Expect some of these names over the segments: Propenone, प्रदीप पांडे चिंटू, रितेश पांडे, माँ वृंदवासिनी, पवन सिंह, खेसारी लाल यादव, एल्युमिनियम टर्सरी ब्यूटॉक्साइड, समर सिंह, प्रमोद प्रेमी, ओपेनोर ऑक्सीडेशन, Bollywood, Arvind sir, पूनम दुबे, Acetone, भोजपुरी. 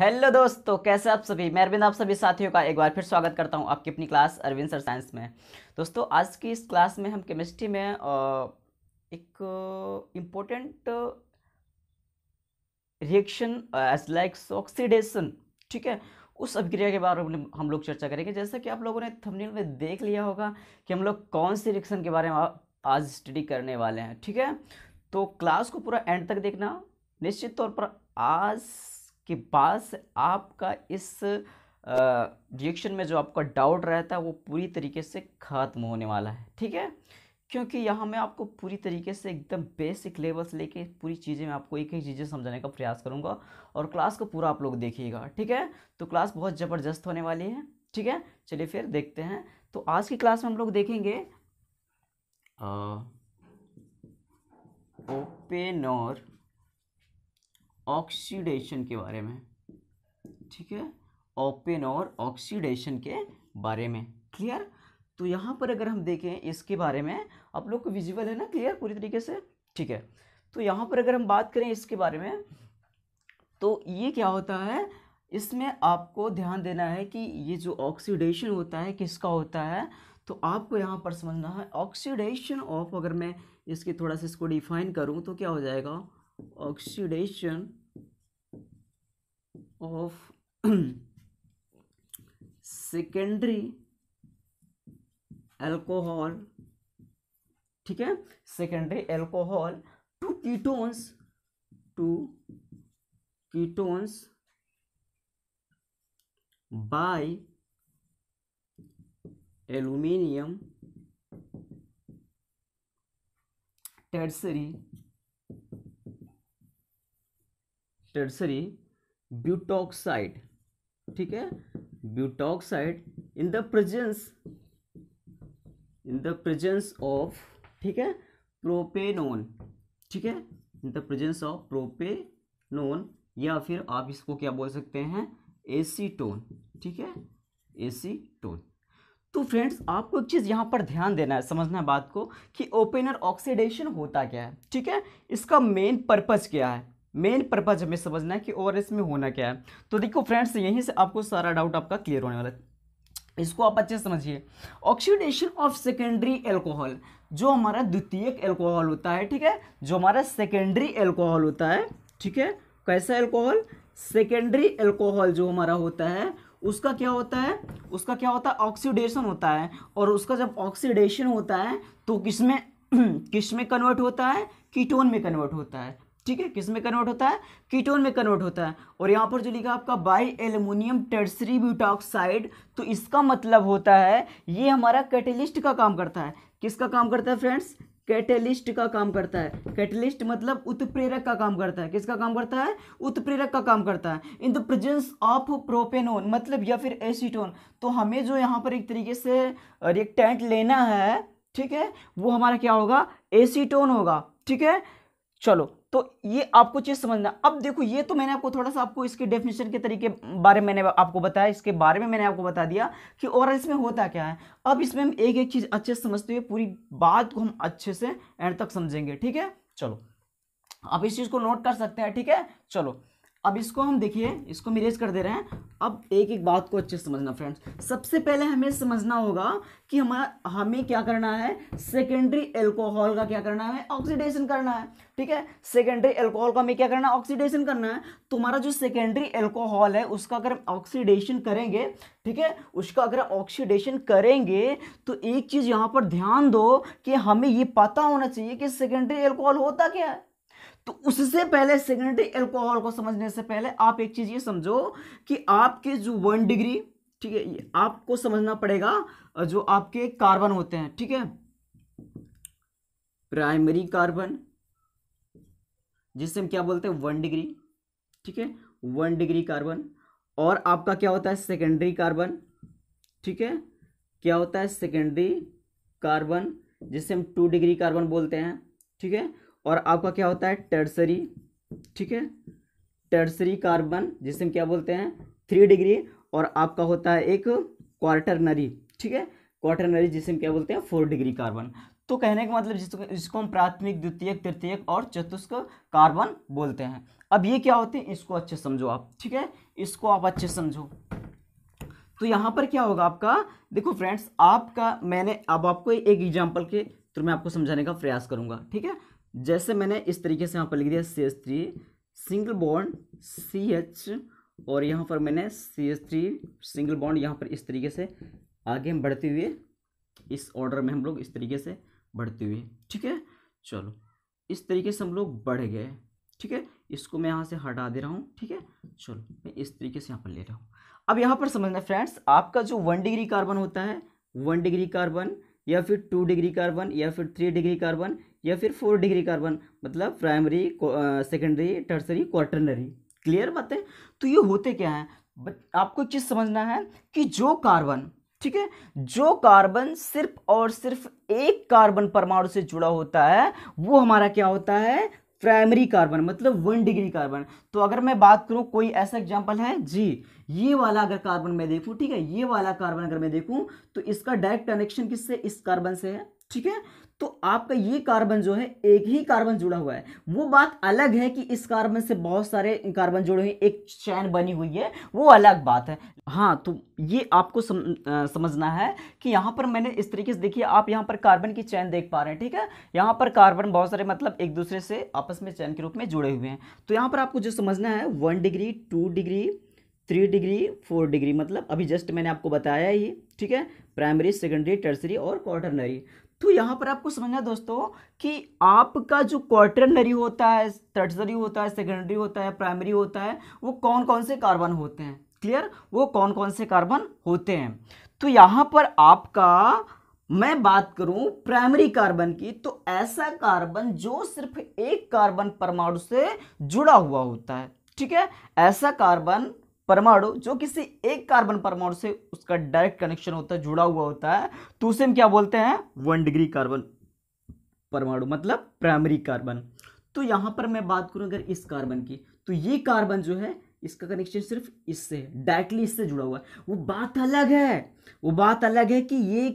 Hello दोस्तों, कैसे आप सभी। मैं अरविंद, आप सभी साथियों का एक बार फिर स्वागत करता हूं आपकी अपनी क्लास अरविंद सर साइंस में। दोस्तों, आज की इस क्लास में हम केमिस्ट्री में एक important reaction as like oxidation, ठीक है, उस अभिक्रिया के बारे में हम लोग चर्चा करेंगे। जैसा कि आप लोगों ने थंबनेल में देख लिया होगा कि हम लोग कौन से रिएक्शन के बारे में आज स्टडी करने वाले हैं, ठीक है। तो क्लास को पूरा एंड तक देखना, निश्चित तौर पर आज के बाद से आपका इस रिएक्शन में जो आपका डाउट रहता है वो पूरी तरीके से ख़त्म होने वाला है, ठीक है। क्योंकि यहाँ मैं आपको पूरी तरीके से एकदम बेसिक लेवल से लेके पूरी चीज़ें मैं आपको एक एक चीज़ें समझाने का प्रयास करूँगा और क्लास को पूरा आप लोग देखिएगा, ठीक है। तो क्लास बहुत ज़बरदस्त होने वाली है, ठीक है। चलिए फिर देखते हैं। तो आज की क्लास में हम लोग देखेंगे ओपेनोर ऑक्सीडेशन के बारे में, ठीक है, ओपेनोर ऑक्सीडेशन के बारे में, क्लियर। तो यहाँ पर अगर हम देखें इसके बारे में, आप लोग को विजुअल है ना, क्लियर पूरी तरीके से, ठीक है। तो यहाँ पर अगर हम बात करें इसके बारे में तो ये क्या होता है, इसमें आपको ध्यान देना है कि ये जो ऑक्सीडेशन होता है किसका होता है, तो आपको यहाँ पर समझना है ऑक्सीडेशन ऑफ, अगर मैं इसके थोड़ा सा इसको डिफाइन करूँ तो क्या हो जाएगा, ऑक्सीडेशन ऑफ सेकेंडरी एल्कोहल, ठीक है, secondary alcohol to ketones by aluminium tertiary butoxide, ठीक है, butoxide in the presence of, ठीक है, प्रोपेनोन, ठीक है, in the presence of propanone, या फिर आप इसको क्या बोल सकते हैं, एसीटोन, ठीक है, एसीटोन। तो फ्रेंड्स, आपको एक चीज़ यहाँ पर ध्यान देना है, समझना है बात को कि ओपेनर ऑक्सीडेशन होता क्या है, ठीक है, इसका मेन पर्पज़ क्या है, मेन पर्पज़ हमें समझना है कि ओआरएस में होना क्या है। तो देखो फ्रेंड्स, यहीं से आपको सारा डाउट आपका क्लियर होने वाला है, इसको आप अच्छे से समझिए। ऑक्सीडेशन ऑफ सेकेंडरी एल्कोहल, जो हमारा द्वितीयक एल्कोहल होता है, ठीक है, जो हमारा सेकेंडरी एल्कोहल होता है, ठीक है, कैसा एल्कोहल, सेकेंडरी एल्कोहल जो हमारा होता है उसका क्या होता है, उसका क्या होता है, ऑक्सीडेशन होता है। और उसका जब ऑक्सीडेशन होता है तो किस में कन्वर्ट होता है, कीटोन में कन्वर्ट होता है, ठीक है, किस में कन्वर्ट होता है, कीटोन में कन्वर्ट होता है। और यहाँ पर जो लिखा आपका बाई एल्यूमिनियम टर्सरी ब्यूटॉक्साइड, तो इसका मतलब होता है ये हमारा कैटेलिस्ट का काम करता है। किसका काम करता है फ्रेंड्स, कैटेलिस्ट का काम करता है। कैटेलिस्ट मतलब उत्प्रेरक का काम करता है। किसका काम करता है, उत्प्रेरक का काम करता है। In the presence of propanone मतलब या फिर एसीटोन, तो हमें जो यहाँ पर एक तरीके से रिएक्टेंट लेना है, ठीक है, वो हमारा क्या होगा, एसीटोन होगा, ठीक है। चलो, तो ये आपको चीज़ समझना। अब देखो, ये तो मैंने आपको थोड़ा सा आपको इसके डेफिनेशन के तरीके बारे में मैंने आपको बताया, इसके बारे में मैंने आपको बता दिया कि और इसमें होता क्या है। अब इसमें हम एक एक चीज़ अच्छे से समझते हुए पूरी बात को हम अच्छे से एंड तक समझेंगे, ठीक है। चलो, आप इस चीज़ को नोट कर सकते हैं, ठीक है। चलो, अब इसको हम देखिए, इसको इरेज कर दे रहे हैं। अब एक एक बात को अच्छे से समझना फ्रेंड्स। सबसे पहले हमें समझना होगा कि हमें क्या करना है, सेकेंडरी एल्कोहल का क्या करना है, ऑक्सीडेशन करना है, ठीक है। सेकेंडरी एल्कोहल का हमें क्या करना है, ऑक्सीडेशन करना है। तुम्हारा जो सेकेंडरी एल्कोहल है उसका अगर ऑक्सीडेशन करेंगे, ठीक है, उसका अगर ऑक्सीडेशन करेंगे तो एक चीज़ यहाँ पर ध्यान दो कि हमें ये पता होना चाहिए कि सेकेंडरी एल्कोहल होता क्या है। तो उससे पहले सेकेंडरी एल्कोहल को समझने से पहले आप एक चीज़ ये समझो कि आपके जो 1 डिग्री, ठीक है, ये आपको समझना पड़ेगा, जो आपके कार्बन होते हैं, ठीक है, प्राइमरी कार्बन जिसे हम क्या बोलते हैं, 1 डिग्री, ठीक है, 1 डिग्री कार्बन। और आपका क्या होता है, सेकेंडरी कार्बन, ठीक है, क्या होता है, सेकेंडरी कार्बन जिसे हम 2 डिग्री कार्बन बोलते हैं, ठीक है। और आपका क्या होता है, टर्सरी, ठीक है, टर्सरी कार्बन जिसे हम क्या बोलते हैं, 3 डिग्री। और आपका होता है एक क्वार्टरनरी, ठीक है, क्वार्टरनरी जिसे हम क्या बोलते हैं, 4 डिग्री कार्बन। तो कहने का मतलब जिसको हम प्राथमिक, द्वितीयक, तृतीयक और चतुष्क कार्बन बोलते हैं। अब ये क्या होते हैं, इसको अच्छे समझो आप, ठीक है, इसको आप अच्छे समझो। तो यहाँ पर क्या होगा आपका, देखो फ्रेंड्स आपका, मैंने अब आपको एक एग्जाम्पल के तो मैं आपको समझाने का प्रयास करूँगा, ठीक है। जैसे मैंने इस तरीके से यहाँ पर लिख दिया CH3 सिंगल बॉन्ड CH, और यहाँ पर मैंने CH3 सिंगल बॉन्ड, यहाँ पर इस तरीके से आगे हम बढ़ते हुए इस ऑर्डर में हम लोग इस तरीके से बढ़ते हुए, ठीक है। चलो इस तरीके से हम लोग बढ़ गए, ठीक है। इसको मैं यहाँ से हटा दे रहा हूँ, ठीक है। चलो मैं इस तरीके से यहाँ पर ले रहा हूँ। अब यहाँ पर समझना फ्रेंड्स, आपका जो 1 डिग्री कार्बन होता है, 1 डिग्री कार्बन या फिर 2 डिग्री कार्बन या फिर 3 डिग्री कार्बन या फिर 4 डिग्री कार्बन, मतलब primary, secondary, tertiary, quaternary, clear बात है। तो ये होते क्या है, आपको एक चीज़ समझना है कि जो कार्बन, ठीक है, जो कार्बन सिर्फ और सिर्फ एक कार्बन परमाणु से जुड़ा होता है वो हमारा क्या होता है, प्राइमरी कार्बन, मतलब 1 डिग्री कार्बन। तो अगर मैं बात करूं कोई ऐसा एग्जांपल है जी, ये वाला अगर कार्बन मैं देखूं, ठीक है, ये वाला कार्बन अगर मैं देखूं तो इसका डायरेक्ट कनेक्शन किससे, इस कार्बन से है, ठीक है। तो आपका ये कार्बन जो है एक ही कार्बन जुड़ा हुआ है। वो बात अलग है कि इस कार्बन से बहुत सारे कार्बन जुड़े हुए, एक चैन बनी हुई है, वो अलग बात है। हाँ, तो ये आपको समझना है कि यहाँ पर मैंने इस तरीके से, देखिए आप यहाँ पर कार्बन की चैन देख पा रहे हैं, ठीक है। यहाँ पर कार्बन बहुत सारे, मतलब एक दूसरे से आपस में चैन के रूप में जुड़े हुए हैं। तो यहाँ पर आपको जो समझना है, 1 डिग्री, 2 डिग्री, 3 डिग्री, 4 डिग्री, मतलब अभी जस्ट मैंने आपको बताया ही, ठीक है, प्राइमरी, सेकेंडरी, टर्सरी और क्वार्टरनरी। तो यहाँ पर आपको समझना है दोस्तों कि आपका जो क्वार्टरनरी होता है, टर्सरी होता है, सेकेंडरी होता है, प्राइमरी होता है, वो कौन कौन से कार्बन होते हैं, क्लियर, वो कौन कौन से कार्बन होते हैं। तो यहाँ पर आपका मैं बात करूं प्राइमरी कार्बन की, तो ऐसा कार्बन जो सिर्फ एक कार्बन परमाणु से जुड़ा हुआ होता है, ठीक है, ऐसा कार्बन परमाणु जो किसी एक कार्बन परमाणु से उसका डायरेक्ट कनेक्शन होता है, जुड़ा हुआ होता है, तो उसे हम क्या बोलते हैं, 1 डिग्री कार्बन परमाणु, मतलब प्राइमरी कार्बन। तो यहाँ पर मैं बात करूँ अगर इस कार्बन की, तो ये कार्बन जो है इसका कनेक्शन सिर्फ इससे, डायरेक्टली इससे जुड़ा हुआ है। वो बात अलग है, वो बात अलग है कि ये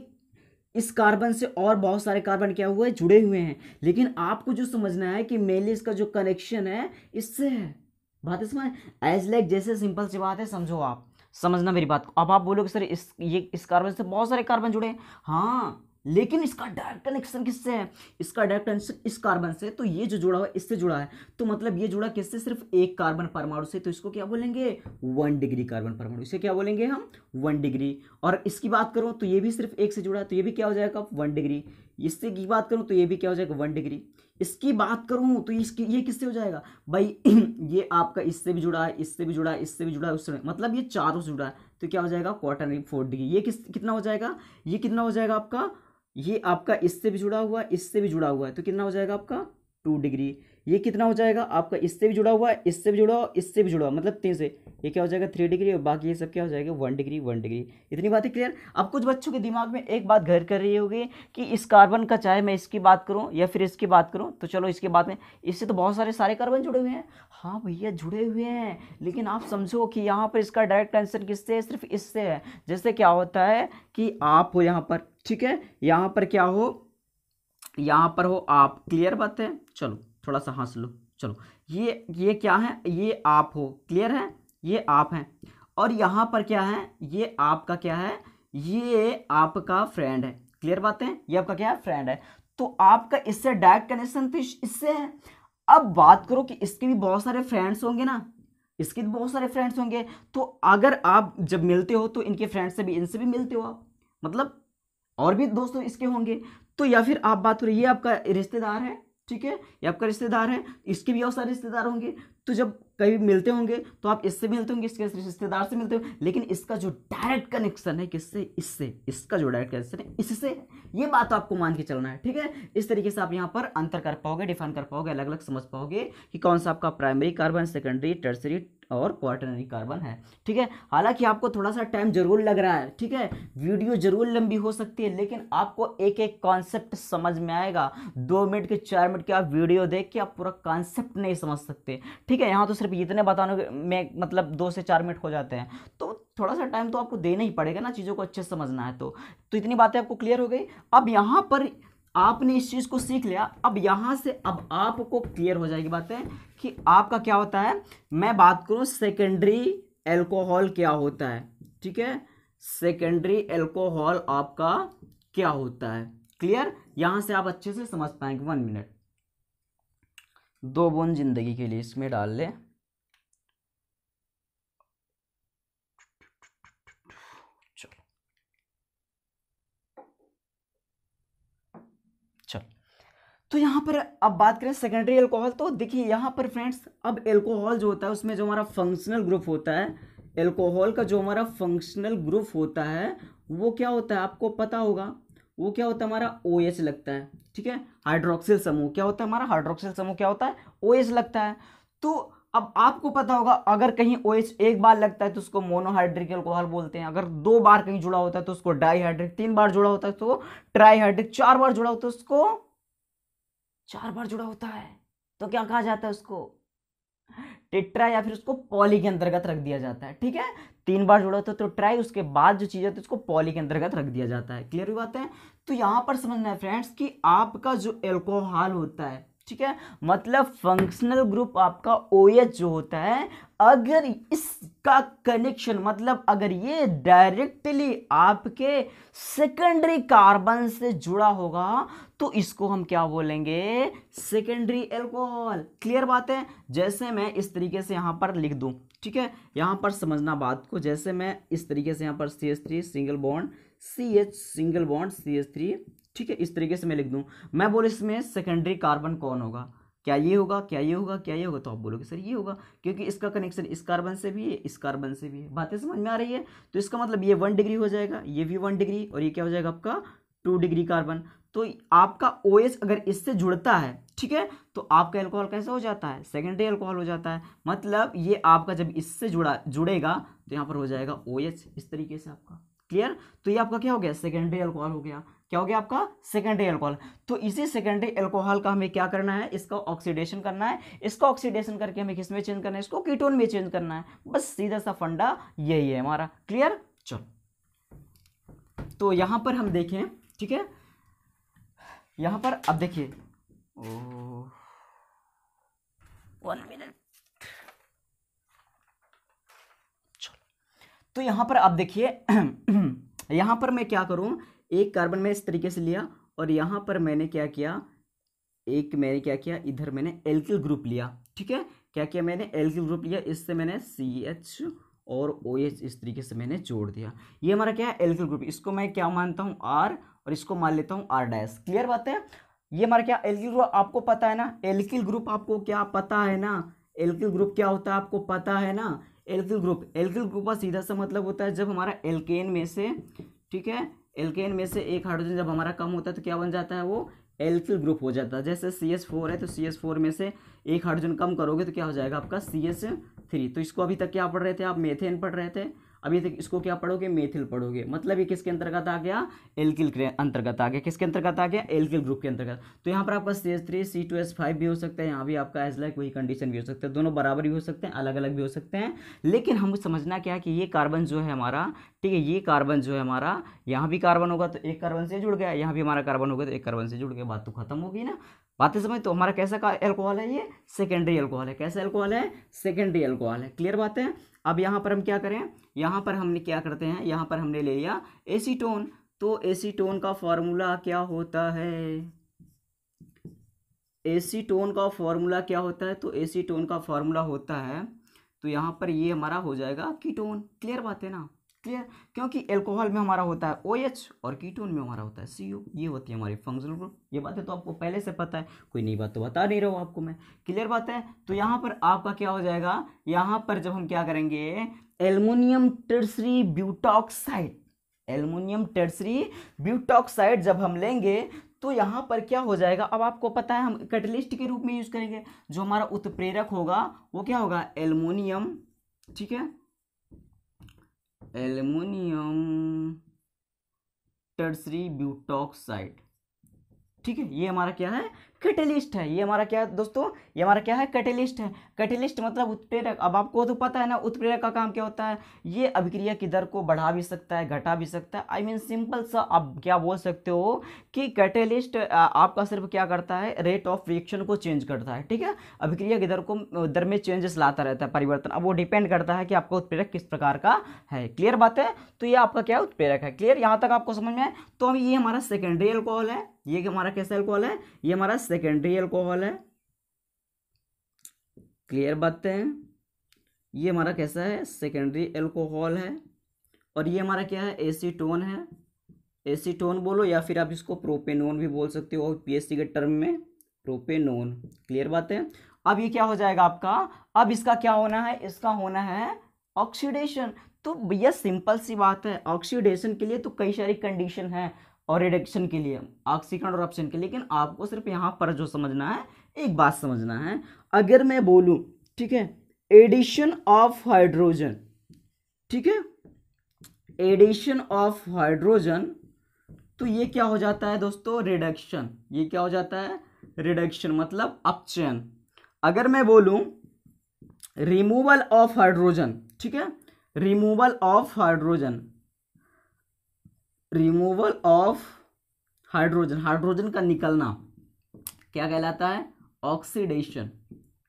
इस कार्बन से और बहुत सारे कार्बन क्या हुए, जुड़े हुए हैं, लेकिन आपको जो समझना है कि मेनली इसका जो कनेक्शन है इससे है, बात इसमें एज लाइक जैसे सिंपल सी बात है, समझो आप, समझना मेरी बात को। अब आप बोलोगे सर इस कार्बन से बहुत सारे कार्बन जुड़े हैं, हाँ, लेकिन इसका डायरेक्ट कनेक्शन किससे है, इसका डायरेक्ट कनेक्शन इस कार्बन से, तो ये जो जुड़ा हुआ है इससे जुड़ा है, तो मतलब ये जुड़ा किससे, सिर्फ एक कार्बन परमाणु से, तो इसको क्या बोलेंगे, 1 डिग्री कार्बन परमाणु, इसे क्या बोलेंगे हम, 1 डिग्री। और इसकी बात करूँ तो ये भी सिर्फ एक से जुड़ा है, तो ये भी क्या हो जाएगा, 1 डिग्री। इससे की बात करूँ तो ये भी क्या हो जाएगा, 1 डिग्री। इसकी बात करूँ तो इसकी ये किससे हो जाएगा भाई, ये आपका इससे भी जुड़ा है, इससे भी जुड़ा है, इससे भी जुड़ा है, उससे, मतलब ये चारों से जुड़ा है, तो क्या हो जाएगा, क्वार्टरनरी, 4 डिग्री। ये कितना हो जाएगा, ये कितना हो जाएगा आपका, ये आपका इससे भी जुड़ा हुआ है, इससे भी जुड़ा हुआ है, तो कितना हो जाएगा आपका, 2 डिग्री। ये कितना हो जाएगा आपका, इससे भी जुड़ा हुआ है, इससे भी जुड़ा हुआ, इससे भी जुड़ा हुआ, मतलब 3 से, ये क्या हो जाएगा, 3 डिग्री, और बाकी ये सब क्या हो जाएगा, 1 डिग्री, 1 डिग्री। इतनी बातें क्लियर। अब कुछ बच्चों के दिमाग में एक बात घर कर रही होगी कि इस कार्बन का, चाहे मैं इसकी बात करूँ या फिर इसकी बात करूँ, तो चलो इसके बाद में इससे तो बहुत सारे कार्बन जुड़े हुए हैं। हाँ भैया, जुड़े हुए हैं, लेकिन आप समझो कि यहाँ पर इसका डायरेक्ट कनेक्शन किससे है, सिर्फ इससे है। जैसे क्या होता है कि आप हो यहाँ पर, ठीक है, यहाँ पर क्या हो, यहाँ पर हो आप, क्लियर बात है। चलो थोड़ा सा हंस लो, चलो ये क्या है, ये आप हो, क्लियर है, ये आप हैं, और यहाँ पर क्या है, ये आपका क्या है, ये आपका फ्रेंड है, क्लियर बात है, ये आपका क्या है, फ्रेंड है, तो आपका इससे डायरेक्ट कनेक्शन तो इससे है। अब बात करो कि इसके भी बहुत सारे फ्रेंड्स होंगे ना, इसके भी बहुत सारे फ्रेंड्स होंगे, तो अगर आप जब मिलते हो तो इनके फ्रेंड से भी, इनसे भी मिलते हो आप, मतलब और भी दोस्तों इसके होंगे, तो या फिर आप बात करो ये आपका रिश्तेदार है, ठीक है, ये आपका रिश्तेदार है, इसके भी बहुत सारे रिश्तेदार होंगे, तो जब कहीं मिलते होंगे तो आप इससे मिलते होंगे, इसके रिश्तेदार से मिलते होंगे, लेकिन इसका जो डायरेक्ट कनेक्शन है किससे, इससे, इसका जो डायरेक्ट कनेक्शन है इससे, ये बात आपको मान के चलना है, ठीक है। इस तरीके से आप यहाँ पर अंतर कर पाओगे, डिफाइन कर पाओगे, अलग अलग समझ पाओगे कि कौन सा आपका प्राइमरी कार्बन, सेकेंडरी, टर्सरी और क्वार्टरनरी कार्बन है, ठीक है। हालांकि आपको थोड़ा सा टाइम जरूर लग रहा है, ठीक है, वीडियो जरूर लंबी हो सकती है, लेकिन आपको एक एक कॉन्सेप्ट समझ में आएगा। 2 मिनट के, 4 मिनट के आप वीडियो देख के आप पूरा कॉन्सेप्ट नहीं समझ सकते, ठीक है। यहाँ तो सिर्फ इतने बताने में मतलब 2 से 4 मिनट हो जाते हैं, तो थोड़ा सा टाइम तो आपको देना ही पड़ेगा ना, चीज़ों को अच्छे से समझना है। तो इतनी बातें आपको क्लियर हो गई। अब यहाँ पर आपने इस चीज़ को सीख लिया। अब यहाँ से अब आपको क्लियर हो जाएगी बातें कि आपका क्या होता है। मैं बात करूँ सेकेंडरी एल्कोहल क्या होता है, ठीक है, सेकेंडरी एल्कोहल आपका क्या होता है। क्लियर, यहाँ से आप अच्छे से समझ पाएंगे। 1 मिनट, 2 बूंद जिंदगी के लिए इसमें डाल ले। तो यहाँ पर अब बात करें सेकेंडरी एल्कोहल, तो देखिए यहाँ पर फ्रेंड्स, अब एल्कोहल जो होता है उसमें जो हमारा फंक्शनल ग्रुप होता है, एल्कोहल का जो हमारा फंक्शनल ग्रुप होता है वो क्या होता है, आपको पता होगा, वो क्या होता है, हमारा OH लगता है, ठीक है, हाइड्रोक्सिल समूह क्या होता है, हमारा हाइड्रोक्सिल समूह क्या होता है, OH लगता है। तो अब आपको पता होगा अगर कहीं OH एक बार लगता है तो उसको मोनोहाइड्रिक एल्कोहल बोलते हैं, अगर 2 बार कहीं जुड़ा होता है तो उसको डाईहाइड्रिक, 3 बार जुड़ा होता है तो ट्राईहाइड्रिक, 4 बार जुड़ा होता है उसको, 4 बार जुड़ा होता है तो क्या कहा जाता है, उसको टेट्रा या फिर उसको पॉली के अंतर्गत रख दिया जाता है, ठीक है। 3 बार जुड़ा होता है तो ट्राई, उसके बाद जो चीज़ होती है उसको पॉली के अंतर्गत रख दिया जाता है। क्लियर हुई बात है। तो यहाँ पर समझना है फ्रेंड्स कि आपका जो एल्कोहल होता है, ठीक है, मतलब फंक्शनल ग्रुप आपका OH जो होता है, अगर इसका कनेक्शन, मतलब अगर ये डायरेक्टली आपके सेकेंडरी कार्बन से जुड़ा होगा तो इसको हम क्या बोलेंगे, सेकेंडरी एल्कोहल। क्लियर बात है। जैसे मैं इस तरीके से यहाँ पर लिख दूँ, ठीक है, यहाँ पर समझना बात को, जैसे मैं इस तरीके से यहाँ पर CH3 single bond CH single bond CH3, ठीक है, इस तरीके से मैं लिख दूं, मैं बोलूँ इसमें सेकेंडरी कार्बन कौन होगा, क्या ये होगा, क्या ये होगा, क्या ये होगा, तो आप बोलोगे सर ये होगा क्योंकि इसका कनेक्शन इस कार्बन से भी है, इस कार्बन से भी है। बातें समझ में आ रही है। तो इसका मतलब ये 1 डिग्री हो जाएगा, ये भी 1 डिग्री, और ये क्या हो जाएगा आपका 2 डिग्री कार्बन। तो आपका OH अगर इससे जुड़ता है, ठीक है, तो आपका एल्कोहल कैसा हो जाता है, सेकेंडरी एल्कोहल हो जाता है। मतलब ये आपका जब इससे जुड़ेगा तो यहाँ पर हो जाएगा OH इस तरीके से आपका। क्लियर, तो ये आपका क्या हो गया, सेकेंडरी एल्कोहल हो गया। क्या हो गया आपका, सेकेंडरी एल्कोहल। तो इसी सेकेंडरी एल्कोहल का हमें क्या करना है, इसका ऑक्सीडेशन करना है। इसका ऑक्सीडेशन करके हमें किस में चेंज करना है, इसको कीटोन में चेंज करना है। बस सीधा सा फंडा यही है हमारा। क्लियर, चलो तो यहां पर हम देखें, ठीक है, यहां पर अब देखिए, 1 मिनट, चलो तो यहां पर आप देखिए, यहां पर मैं क्या करूं, एक कार्बन में इस तरीके से लिया और यहाँ पर मैंने क्या किया, इधर मैंने एल्किल ग्रुप लिया, ठीक है, क्या किया मैंने, एल्किल ग्रुप लिया, इससे मैंने CH और OH इस तरीके से मैंने जोड़ दिया। ये हमारा क्या है, एल्किल ग्रुप। इसको मैं क्या मानता हूँ, R, और इसको मान लेता हूँ R डैश। क्लियर बात है। ये हमारा क्या एल्किल ग्रुप, आपको पता है ना, एल्किल ग्रुप आपको क्या पता है ना, एल्किल ग्रुप क्या होता है आपको पता है ना। एल्किल ग्रुप का सीधा सा मतलब होता है जब हमारा एल्केन में से, ठीक है, एल्केन में से एक हाइड्रोजन जब हमारा कम होता है तो क्या बन जाता है, वो एल्किल ग्रुप हो जाता है। जैसे CH4 है तो CH4 में से एक हाइड्रोजन कम करोगे तो क्या हो जाएगा आपका CH3। तो इसको अभी तक क्या पढ़ रहे थे आप, मेथेन पढ़ रहे थे, अभी तक इसको क्या पढ़ोगे, मेथिल पढ़ोगे। मतलब ये किसके अंतर्गत आ गया, एल्किल के अंतर्गत आ गया। किसके अंतर्गत आ गया, एल्किल ग्रुप के अंतर्गत। तो यहाँ पर आपका CH3 C2S5 भी हो सकता है, यहाँ भी आपका एज लाइक वही कंडीशन भी हो सकता है, दोनों बराबर भी हो सकते हैं, अलग अलग भी हो सकते हैं। लेकिन हमको समझना क्या है कि ये कार्बन जो है हमारा, ठीक है, ये कार्बन जो है हमारा, यहाँ भी कार्बन होगा तो एक कार्बन से जुड़ गया, यहाँ भी हमारा कार्बन होगा तो एक कार्बन से जुड़ गया। बात तो खत्म होगी ना, बातें समझ। तो हमारा कैसा एल्कोहल है, ये सेकेंडरी एल्कोहल है। कैसा एल्कोहल है, सेकेंडरी एल्कोहल है। क्लियर बात है। अब यहाँ पर हम क्या करें, यहाँ पर हमने क्या करते हैं, यहाँ पर हमने ले लिया एसीटोन। तो एसीटोन का फॉर्मूला क्या होता है, एसीटोन का फॉर्मूला क्या होता है, तो एसीटोन का फॉर्मूला होता है, तो यहाँ पर ये हमारा हो जाएगा कीटोन। क्लियर बात है ना, क्लियर, क्योंकि एल्कोहल में हमारा होता है OH और कीटोन में हमारा होता है CO। ये होती है हमारी फंक्शनल ग्रुप। ये बातें तो आपको पहले से पता है, कोई नई बात तो बता नहीं रहा हूँ आपको मैं। क्लियर बात है। तो यहाँ पर आपका क्या हो जाएगा, यहाँ पर जब हम क्या करेंगे, एल्युमिनियम टर्सरी ब्यूटॉक्साइड, एल्युमिनियम टर्सरी ब्यूटॉक्साइड जब हम लेंगे तो यहाँ पर क्या हो जाएगा, अब आपको पता है हम कैटलिस्ट के रूप में यूज़ करेंगे। जो हमारा उत्प्रेरक होगा वो क्या होगा, एल्युमिनियम, ठीक है, एल्युमिनियम टर्सरी ब्यूटॉक्साइड, ठीक है, ये हमारा क्या है कैटेलिस्ट है। ये हमारा क्या है दोस्तों, ये हमारा क्या है कैटेलिस्ट है। कैटेलिस्ट मतलब उत्प्रेरक। अब आपको तो पता है ना उत्प्रेरक का काम क्या होता है, ये अभिक्रिया की दर को बढ़ा भी सकता है घटा भी सकता है। आई मीन सिंपल सा आप क्या बोल सकते हो कि कैटेलिस्ट आपका सिर्फ क्या करता है रेट ऑफ रिएक्शन को चेंज करता है, ठीक है, अभिक्रिया की दर को दर में चेंजेस लाता रहता है, परिवर्तन। अब वो डिपेंड करता है कि आपका उत्प्रेरक किस प्रकार का है। क्लियर बात है, तो ये आपका क्या उत्प्रेरक है। क्लियर यहाँ तक आपको समझ में आए। तो हम ये हमारा सेकेंडरी अल्कोहल है, ये हमारा कैसा अल्कोहल है, ये हमारा सेकेंडरी अल्कोहल है। क्लियर बात है, ये हमारा कैसा है सेकेंडरी अल्कोहल है। और ये हमारा क्या है एसीटोन है, एसीटोन बोलो या फिर आप इसको प्रोपेनोन भी बोल सकते हो पीएससी के टर्म में, प्रोपेनोन। क्लियर बात है। अब ये क्या हो जाएगा आपका, अब इसका क्या होना है, इसका होना है ऑक्सीडेशन। तो भैया सिंपल सी बात है, ऑक्सीडेशन के लिए तो कई सारी कंडीशन है और रिडक्शन के लिए, ऑक्सीकरण और ऑप्शन के लिए। लेकिन आपको सिर्फ यहाँ पर जो समझना है एक बात समझना है, अगर मैं बोलूँ ठीक है एडिशन ऑफ हाइड्रोजन, ठीक है एडिशन ऑफ हाइड्रोजन, तो ये क्या हो जाता है दोस्तों रिडक्शन। ये क्या हो जाता है रिडक्शन मतलब अपचयन। अगर मैं बोलूँ रिमूवल ऑफ हाइड्रोजन, ठीक है removal of hydrogen, removal of hydrogen, hydrogen का निकलना क्या कहलाता है ऑक्सीडेशन।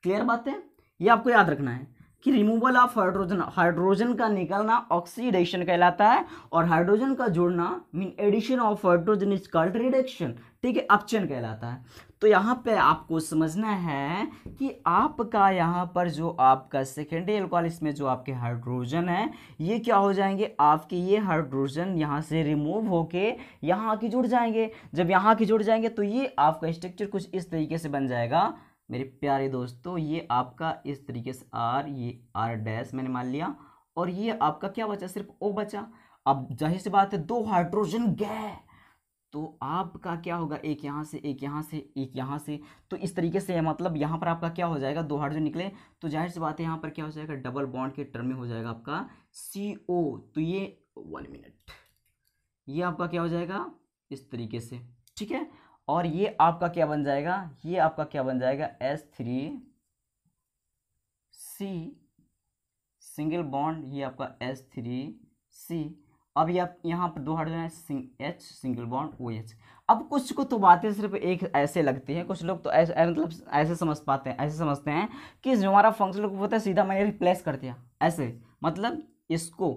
क्लियर बात है, ये आपको याद रखना है कि रिमूवल ऑफ हाइड्रोजन, हाइड्रोजन का निकलना ऑक्सीडेशन कहलाता है, और हाइड्रोजन का जुड़ना mean addition of hydrogen is called reduction, ठीक है अपचयन कहलाता है। तो यहाँ पे आपको समझना है कि आपका यहाँ पर जो आपका सेकेंडरी अल्कोहल, इसमें जो आपके हाइड्रोजन है ये क्या हो जाएंगे आपके, ये हाइड्रोजन यहाँ से रिमूव होके यहाँ की जुड़ जाएंगे। जब यहाँ की जुड़ जाएंगे तो ये आपका स्ट्रक्चर कुछ इस तरीके से बन जाएगा मेरे प्यारे दोस्तों। ये आपका इस तरीके से आर, ये आर डैश मैंने मान लिया, और ये आपका क्या बचा सिर्फ ओ बचा। अब जाहिर सी बात है दो हाइड्रोजन गए तो आपका क्या होगा, एक यहाँ से एक यहाँ से एक यहाँ से, तो इस तरीके से मतलब यहाँ पर आपका क्या हो जाएगा दो हाइड्रोजन निकले, तो जाहिर सी बात है यहाँ पर क्या हो जाएगा डबल बॉन्ड के टर्म में हो जाएगा आपका CO। तो ये 1 मिनट, ये आपका क्या हो जाएगा इस तरीके से, ठीक है, और ये आपका क्या बन जाएगा, ये आपका क्या बन जाएगा S3C सिंगल बॉन्ड, ये आपका S3C। अब ये आप यहाँ पर दो हाइड्रोजन है H सिंगल बॉन्ड OH। अब कुछ को तो बातें सिर्फ एक ऐसे लगती हैं, कुछ लोग तो ऐसे मतलब ऐसे समझ पाते हैं, ऐसे समझते हैं कि जो हमारा फंक्शन लोग होता है सीधा मैंने रिप्लेस कर दिया ऐसे, मतलब इसको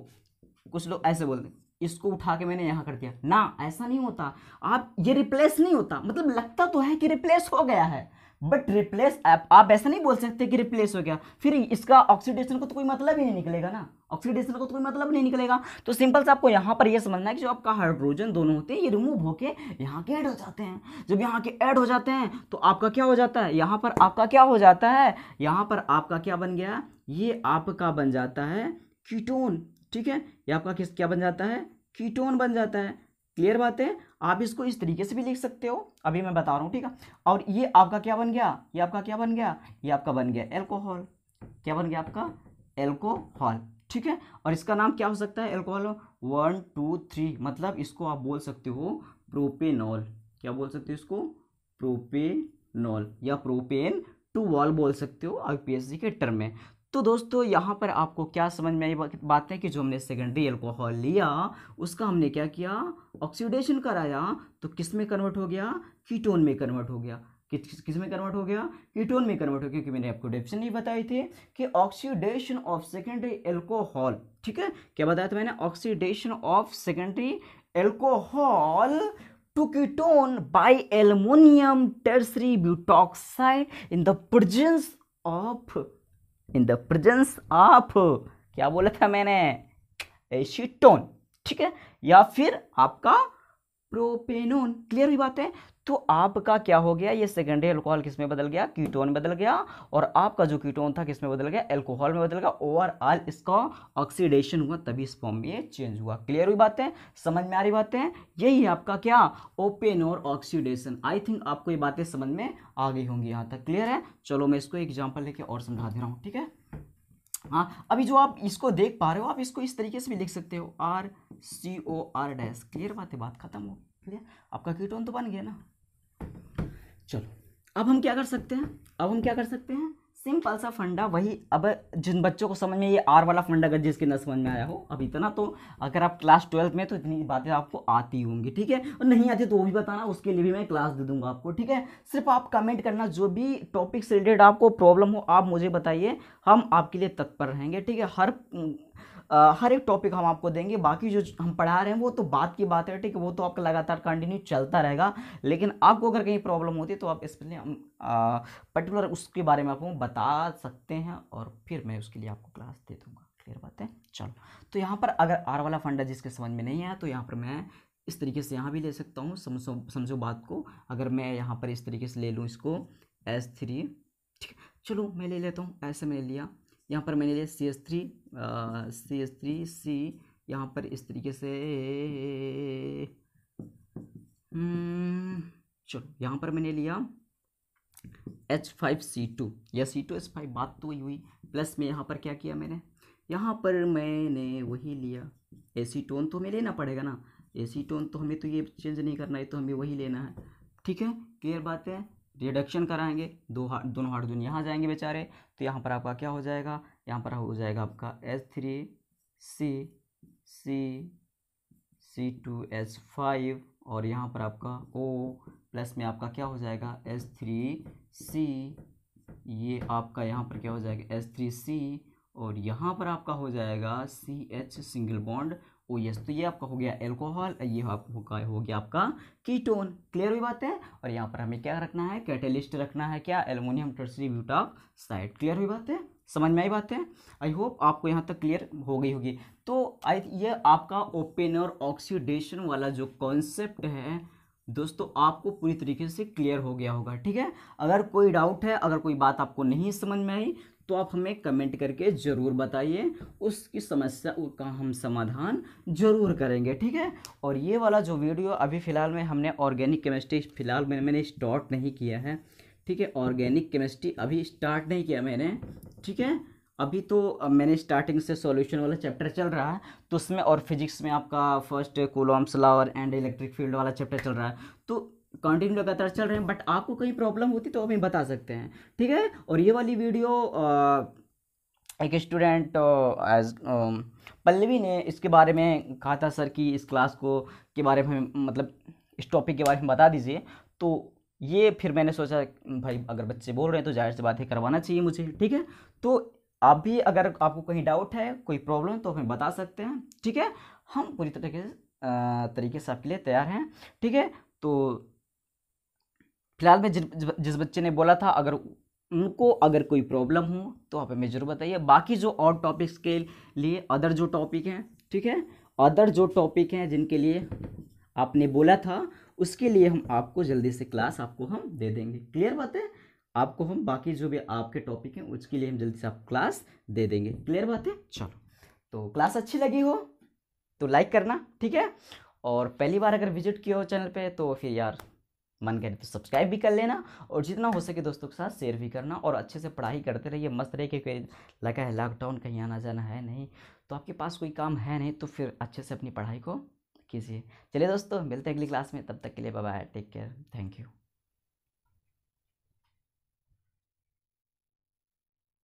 कुछ लोग ऐसे बोलते हैं इसको उठा के मैंने यहाँ कर दिया ना, ऐसा नहीं होता। आप ये रिप्लेस नहीं होता, मतलब लगता तो है कि रिप्लेस हो गया है बट रिप्लेस आप ऐसा नहीं बोल सकते कि रिप्लेस हो गया, फिर इसका ऑक्सीडेशन को तो कोई मतलब ही नहीं निकलेगा ना, ऑक्सीडेशन को तो कोई मतलब नहीं निकलेगा। तो सिंपल से आपको यहाँ पर ये समझना है कि जो आपका हाइड्रोजन दोनों होते हैं ये रिमूव होके यहाँ के ऐड हो जाते हैं। जब यहाँ के ऐड हो जाते हैं तो आपका क्या हो जाता है, यहाँ पर आपका क्या हो जाता है, यहाँ पर आपका क्या बन गया, ये आपका बन जाता है कीटोन, ठीक है, ये आपका किस क्या बन जाता है कीटोन बन जाता है। क्लियर बात है, आप इसको इस तरीके से भी लिख सकते हो, अभी मैं बता रहा हूँ, ठीक है। और ये आपका क्या बन गया, ये आपका क्या बन गया, ये आपका बन गया एल्कोहल, क्या बन गया आपका एल्कोहल, ठीक है। और इसका नाम क्या हो सकता है एल्कोहल 1 2 3, मतलब इसको आप बोल सकते हो प्रोपेनॉल, क्या बोल सकते हो इसको प्रोपेनॉल, या प्रोपेन 2 वॉल बोल सकते हो IPSC के टर्म में। तो दोस्तों यहाँ पर आपको क्या समझ में आई बात है कि जो हमने सेकेंडरी एल्कोहल लिया उसका हमने क्या किया ऑक्सीडेशन कराया, तो किस में कन्वर्ट हो गया कीटोन में कन्वर्ट हो गया, किस में कन्वर्ट हो गया कीटोन में कन्वर्ट हो गया। क्योंकि मैंने आपको डेफिनेशन ही बताई थी कि ऑक्सीडेशन ऑफ सेकेंडरी एल्कोहल, ठीक है, क्या बताया था मैंने oxidation of secondary alcohol to ketone by aluminum tert-butoxide in the presence of क्या बोला था मैंने एसीटोन, ठीक है, या फिर आपका प्रोपेनोन। क्लियर हुई बात है, तो आपका क्या हो गया ये सेकेंडरी अल्कोहल किसमें बदल गया कीटोन बदल गया, और आपका जो कीटोन था किसमें बदल गया एल्कोहल में बदल गया। ओवरऑल इसका ऑक्सीडेशन हुआ तभी इस फॉर्म में ये चेंज हुआ। क्लियर हुई बातें, समझ में आ रही बातें, यही है आपका क्या ओपेनोर ऑक्सीडेशन। आई थिंक आपको ये बातें समझ में आ गई होंगी यहाँ तक। क्लियर है, चलो मैं इसको एग्जाम्पल लेके और समझा दे रहा हूँ, ठीक है। हाँ, अभी जो आप इसको देख पा रहे हो आप इसको इस तरीके से भी लिख सकते हो RCOR डैश। क्लियर बात है, बात खत्म हो, आपका कीटोन तो बन गया ना। चलो अब हम क्या कर सकते हैं सिंपल सा फंडा वही। अब जिन बच्चों को समझ में ये आर वाला फंडा अगर जिसके न समझ में आया हो, अब इतना तो अगर आप क्लास 12 में तो इतनी बातें आपको आती होंगी, ठीक है। और नहीं आती तो वो भी बताना, उसके लिए भी मैं क्लास दे दूंगा आपको, ठीक है। सिर्फ आप कमेंट करना, जो भी टॉपिक से रिलेटेड आपको प्रॉब्लम हो आप मुझे बताइए, हम आपके लिए तत्पर रहेंगे, ठीक है। हर एक टॉपिक हम आपको देंगे। बाकी जो हम पढ़ा रहे हैं वो तो बात की बात है, ठीक है, वो तो आपका लगातार कंटिन्यू चलता रहेगा। लेकिन आपको अगर कहीं प्रॉब्लम होती है तो आप इसमें पर्टिकुलर उसके बारे में आपको बता सकते हैं, और फिर मैं उसके लिए आपको क्लास दे दूँगा। क्लियर बात है? चलो, तो यहाँ पर अगर आर वाला फंडा जिसके समझ में नहीं आया तो यहाँ पर मैं इस तरीके से यहाँ भी ले सकता हूँ, समझो बात को। अगर मैं यहाँ पर इस तरीके से ले लूँ इसको S3, ठीक है, चलो मैं ले लेता हूँ। ऐसे मैंने लिया, यहाँ पर मैंने लिया CH3C, यहाँ पर इस तरीके से, चलो यहाँ पर मैंने लिया H5C2 या C2H5, बात तो वही हुई। प्लस में यहाँ पर क्या किया मैंने, यहाँ पर मैंने वही लिया एसीटोन, तो हमें लेना पड़ेगा ना एसीटोन, तो हमें तो ये चेंज नहीं करना है, तो हमें वही लेना है, ठीक है। क्लियर बात है? रिडक्शन कराएंगे, दोनों हाइड्रोजन यहाँ जाएंगे बेचारे, तो यहाँ पर आपका क्या हो जाएगा, यहाँ पर हो जाएगा आपका H3C C2H5, और यहाँ पर आपका O, प्लस में आपका क्या हो जाएगा H3C, ये आपका यहाँ पर क्या हो जाएगा H3C, और यहाँ पर आपका हो जाएगा CH single bond O yes, तो ये आपका हो गया एल्कोहल, ये आपका हो गया आपका कीटोन। क्लियर हुई बात है? और यहाँ पर हमें क्या रखना है, कैटलिस्ट रखना है, क्या, एल्युमिनियम टर्सरी-ब्यूटॉक्साइड। क्लियर हुई बात है? समझ में आई बात है? आई होप आपको यहाँ तक क्लियर हो गई होगी। तो ये आपका ओपेनर ऑक्सीडेशन वाला जो कॉन्सेप्ट है दोस्तों, आपको पूरी तरीके से क्लियर हो गया होगा, ठीक है। अगर कोई डाउट है, अगर कोई बात आपको नहीं समझ में आई तो आप हमें कमेंट करके ज़रूर बताइए, उसकी समस्या का हम समाधान ज़रूर करेंगे, ठीक है। और ये वाला जो वीडियो अभी फ़िलहाल में हमने ऑर्गेनिक केमिस्ट्री फ़िलहाल मैंने स्टार्ट नहीं किया है, ठीक है, ऑर्गेनिक केमिस्ट्री अभी स्टार्ट नहीं किया मैंने, ठीक है। अभी तो मैंने स्टार्टिंग से सॉल्यूशन वाला चैप्टर चल रहा है, तो उसमें, और फिजिक्स में आपका first Coulomb's law and electric field वाला चैप्टर चल रहा है, तो कंटिन्यू लगातार चल रहे हैं। बट आपको कहीं प्रॉब्लम होती तो हमें बता सकते हैं, ठीक है। और ये वाली वीडियो एक स्टूडेंट एज पल्लवी ने इसके बारे में कहा था, सर कि इस क्लास को के बारे में, मतलब इस टॉपिक के बारे में बता दीजिए। तो ये फिर मैंने सोचा भाई अगर बच्चे बोल रहे हैं तो जाहिर सी बात है करवाना चाहिए मुझे, ठीक है। तो आप भी अगर आपको कहीं डाउट है, कोई प्रॉब्लम है तो हमें बता सकते हैं, ठीक है। हम पूरी तरीके से आपके लिए तैयार हैं, ठीक है। तो फिलहाल में जिस बच्चे ने बोला था, अगर उनको अगर कोई प्रॉब्लम हो तो आप हमें ज़रूर बताइए। बाकी जो और टॉपिक्स के लिए अदर जो टॉपिक हैं, ठीक है, अदर जो टॉपिक हैं जिनके लिए आपने बोला था, उसके लिए हम आपको जल्दी से क्लास आपको हम दे देंगे। क्लियर बात है? आपको हम बाकी जो भी आपके टॉपिक हैं उसके लिए हम जल्दी से आप क्लास दे देंगे। क्लियर बात है? चलो, तो क्लास अच्छी लगी हो तो लाइक करना, ठीक है। और पहली बार अगर विजिट किया हो चैनल पे तो फिर यार मन करे तो सब्सक्राइब भी कर लेना, और जितना हो सके दोस्तों के साथ शेयर भी करना, और अच्छे से पढ़ाई करते रहिए, मस्त रहिए। क्योंकि लगा है लॉकडाउन, कहीं आना जाना है नहीं, तो आपके पास कोई काम है नहीं, तो फिर अच्छे से अपनी पढ़ाई को कीजिए। चलिए दोस्तों, मिलते हैं अगली क्लास में, तब तक के लिए bye bye, take care, thank you.